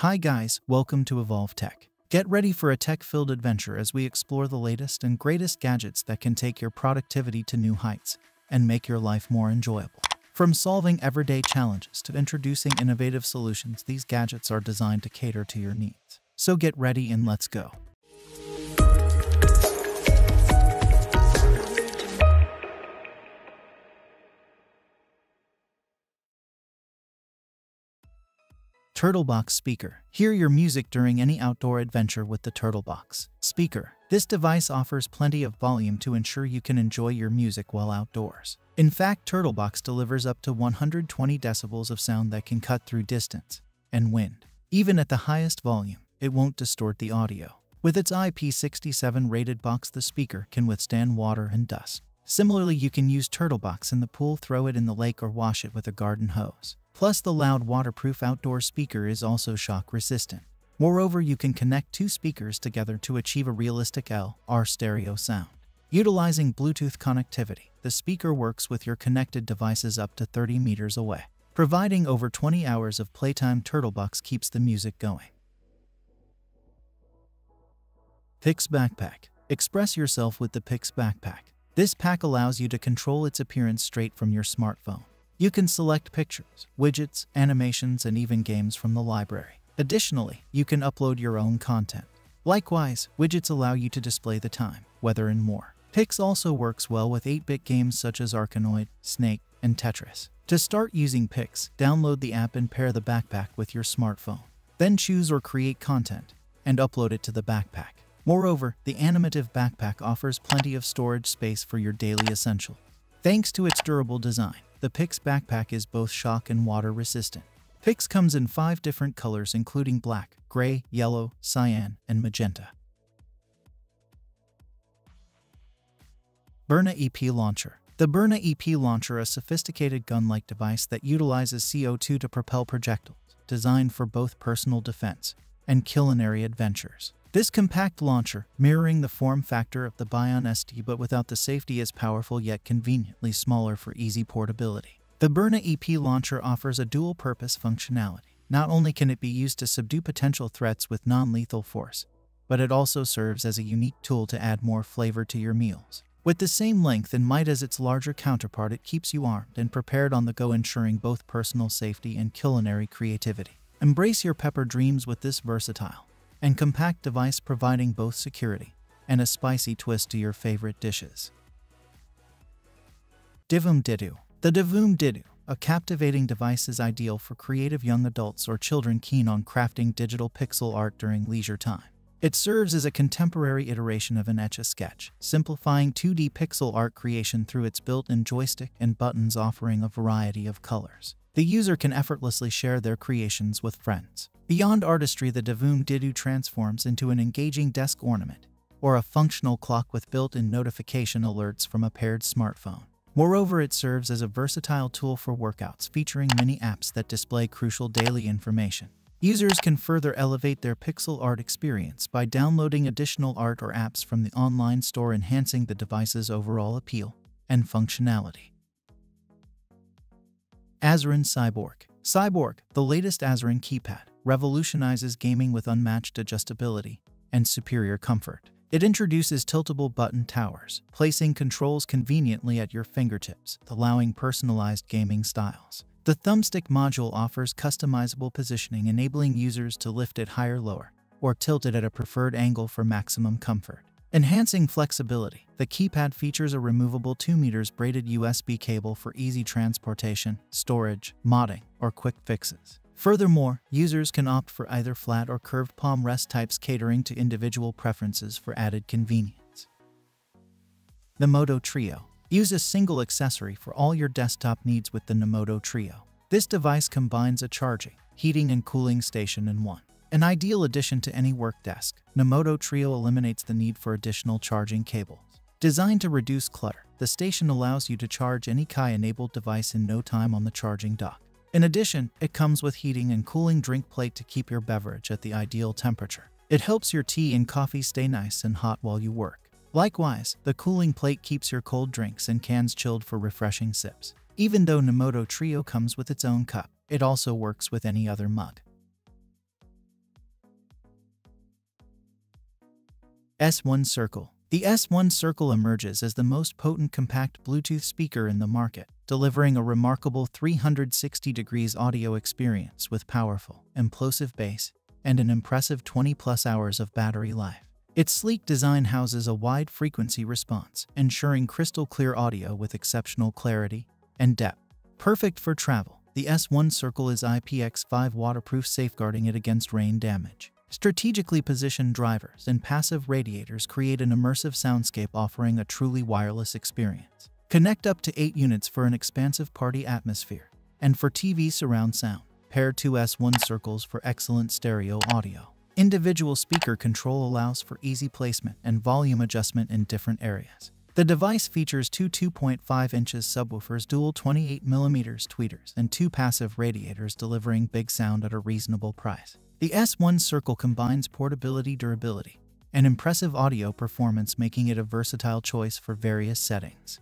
Hi guys, welcome to Evolve Tech. Get ready for a tech-filled adventure as we explore the latest and greatest gadgets that can take your productivity to new heights and make your life more enjoyable. From solving everyday challenges to introducing innovative solutions, these gadgets are designed to cater to your needs. So get ready and let's go. TurtleBox Speaker. Hear your music during any outdoor adventure with the TurtleBox Speaker. This device offers plenty of volume to ensure you can enjoy your music while outdoors. In fact, TurtleBox delivers up to 120 decibels of sound that can cut through distance and wind. Even at the highest volume, it won't distort the audio. With its IP67 rated box, the speaker can withstand water and dust. Similarly, you can use TurtleBox in the pool, throw it in the lake, or wash it with a garden hose. Plus, the loud waterproof outdoor speaker is also shock resistant. Moreover, you can connect two speakers together to achieve a realistic LR stereo sound. Utilizing Bluetooth connectivity, the speaker works with your connected devices up to 30 meters away. Providing over 20 hours of playtime, TurtleBox keeps the music going. Pix Backpack. Express yourself with the Pix Backpack. This pack allows you to control its appearance straight from your smartphone. You can select pictures, widgets, animations, and even games from the library. Additionally, you can upload your own content. Likewise, widgets allow you to display the time, weather, and more. Pix also works well with 8-bit games such as Arkanoid, Snake, and Tetris. To start using Pix, download the app and pair the backpack with your smartphone. Then choose or create content and upload it to the backpack. Moreover, the animative backpack offers plenty of storage space for your daily essentials. Thanks to its durable design, the Pix Backpack is both shock and water resistant. Pix comes in 5 different colors including black, gray, yellow, cyan, and magenta. Byrna EP Launcher. The Byrna EP Launcher is a sophisticated gun-like device that utilizes CO2 to propel projectiles, designed for both personal defense and culinary adventures. This compact launcher, mirroring the form factor of the Bion ST but without the safety, is powerful yet conveniently smaller for easy portability. The Byrna EP Launcher offers a dual-purpose functionality. Not only can it be used to subdue potential threats with non-lethal force, but it also serves as a unique tool to add more flavor to your meals. With the same length and might as its larger counterpart, it keeps you armed and prepared on the go, ensuring both personal safety and culinary creativity. Embrace your pepper dreams with this versatile and compact device, providing both security and a spicy twist to your favorite dishes. Divoom Ditoo. The Divoom Ditoo, a captivating device, is ideal for creative young adults or children keen on crafting digital pixel art during leisure time. It serves as a contemporary iteration of an Etch-a-Sketch, simplifying 2D pixel art creation through its built-in joystick and buttons, offering a variety of colors. The user can effortlessly share their creations with friends. Beyond artistry, the Divoom Ditoo transforms into an engaging desk ornament or a functional clock with built-in notification alerts from a paired smartphone. Moreover, it serves as a versatile tool for workouts, featuring mini apps that display crucial daily information. Users can further elevate their pixel art experience by downloading additional art or apps from the online store, enhancing the device's overall appeal and functionality. AZERON CYBORG. Cyborg, the latest AZERON keypad, revolutionizes gaming with unmatched adjustability and superior comfort. It introduces tiltable button towers, placing controls conveniently at your fingertips, allowing personalized gaming styles. The thumbstick module offers customizable positioning, enabling users to lift it higher, lower, or tilt it at a preferred angle for maximum comfort. Enhancing flexibility, the keypad features a removable 2-meter braided USB cable for easy transportation, storage, modding, or quick fixes. Furthermore, users can opt for either flat or curved palm rest types, catering to individual preferences for added convenience. The NOMODO Trio. Use a single accessory for all your desktop needs with the NOMODO Trio. This device combines a charging, heating, and cooling station in one. An ideal addition to any work desk, NOMODO Trio eliminates the need for additional charging cables. Designed to reduce clutter, the station allows you to charge any Qi-enabled device in no time on the charging dock. In addition, it comes with heating and cooling drink plate to keep your beverage at the ideal temperature. It helps your tea and coffee stay nice and hot while you work. Likewise, the cooling plate keeps your cold drinks and cans chilled for refreshing sips. Even though NOMODO Trio comes with its own cup, it also works with any other mug. S1 Circle. The S1 Circle emerges as the most potent compact Bluetooth speaker in the market, delivering a remarkable 360 degrees audio experience with powerful, implosive bass and an impressive 20-plus hours of battery life. Its sleek design houses a wide frequency response, ensuring crystal-clear audio with exceptional clarity and depth. Perfect for travel, the S1 Circle is IPX5 waterproof, safeguarding it against rain damage. Strategically positioned drivers and passive radiators create an immersive soundscape, offering a truly wireless experience. Connect up to 8 units for an expansive party atmosphere, and for TV surround sound, pair 2 S1 Circles for excellent stereo audio. Individual speaker control allows for easy placement and volume adjustment in different areas. The device features 2 2.5-inch subwoofers, dual 28mm tweeters, and 2 passive radiators, delivering big sound at a reasonable price. The S1 Circle combines portability, durability, and impressive audio performance, making it a versatile choice for various settings.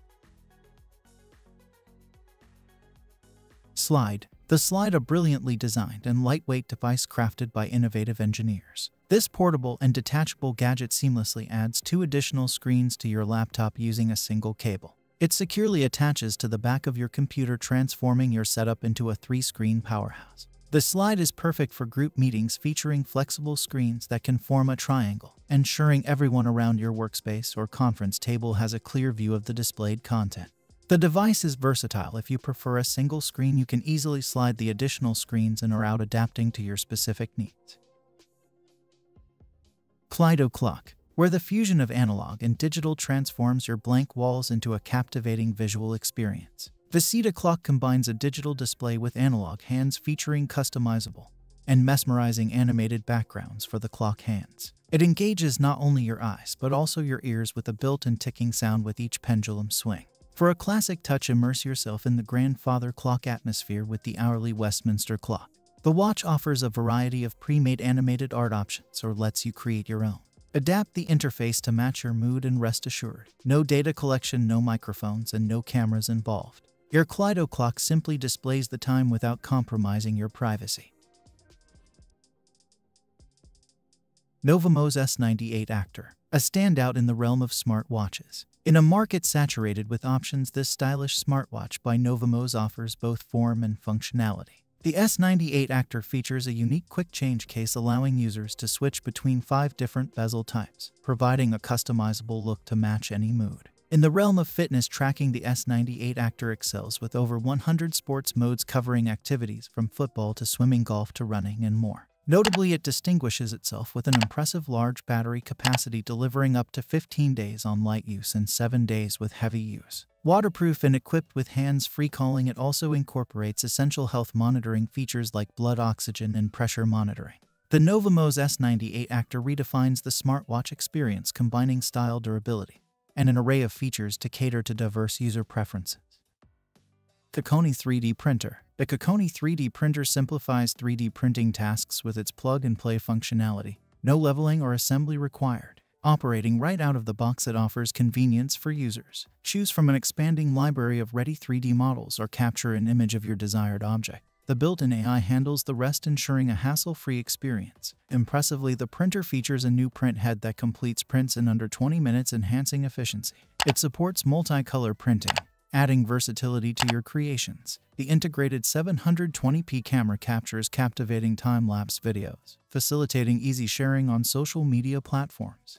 Slide. The Slide, a brilliantly designed and lightweight device crafted by innovative engineers. This portable and detachable gadget seamlessly adds 2 additional screens to your laptop using a single cable. It securely attaches to the back of your computer, transforming your setup into a 3-screen powerhouse. The Slide is perfect for group meetings, featuring flexible screens that can form a triangle, ensuring everyone around your workspace or conference table has a clear view of the displayed content. The device is versatile. If you prefer a single screen, you can easily slide the additional screens in or out, adapting to your specific needs. Klydo Clock, where the fusion of analog and digital transforms your blank walls into a captivating visual experience. Veceta Clock combines a digital display with analog hands, featuring customizable and mesmerizing animated backgrounds for the clock hands. It engages not only your eyes but also your ears with a built-in ticking sound with each pendulum swing. For a classic touch, immerse yourself in the grandfather clock atmosphere with the hourly Westminster clock. The watch offers a variety of pre-made animated art options or lets you create your own. Adapt the interface to match your mood and rest assured. No data collection, no microphones, and no cameras involved. Your Klydo Clock simply displays the time without compromising your privacy. Novamos S98 Actor, a standout in the realm of smartwatches. In a market saturated with options, this stylish smartwatch by Novamos offers both form and functionality. The S98 Actor features a unique quick-change case, allowing users to switch between 5 different bezel types, providing a customizable look to match any mood. In the realm of fitness tracking, the S98 Actor excels with over 100 sports modes, covering activities from football to swimming, golf to running, and more. Notably, it distinguishes itself with an impressive large battery capacity, delivering up to 15 days on light use and 7 days with heavy use. Waterproof and equipped with hands-free calling, it also incorporates essential health monitoring features like blood oxygen and pressure monitoring. The Novamos S98 Actor redefines the smartwatch experience, combining style, durability, and an array of features to cater to diverse user preferences. Kokoni 3D Printer. The Kokoni 3D Printer simplifies 3D printing tasks with its plug-and-play functionality. No leveling or assembly required. Operating right out of the box, it offers convenience for users. Choose from an expanding library of ready 3D models or capture an image of your desired object. The built-in AI handles the rest, ensuring a hassle-free experience. Impressively, the printer features a new print head that completes prints in under 20 minutes, enhancing efficiency. It supports multicolor printing, adding versatility to your creations. The integrated 720p camera captures captivating time-lapse videos, facilitating easy sharing on social media platforms.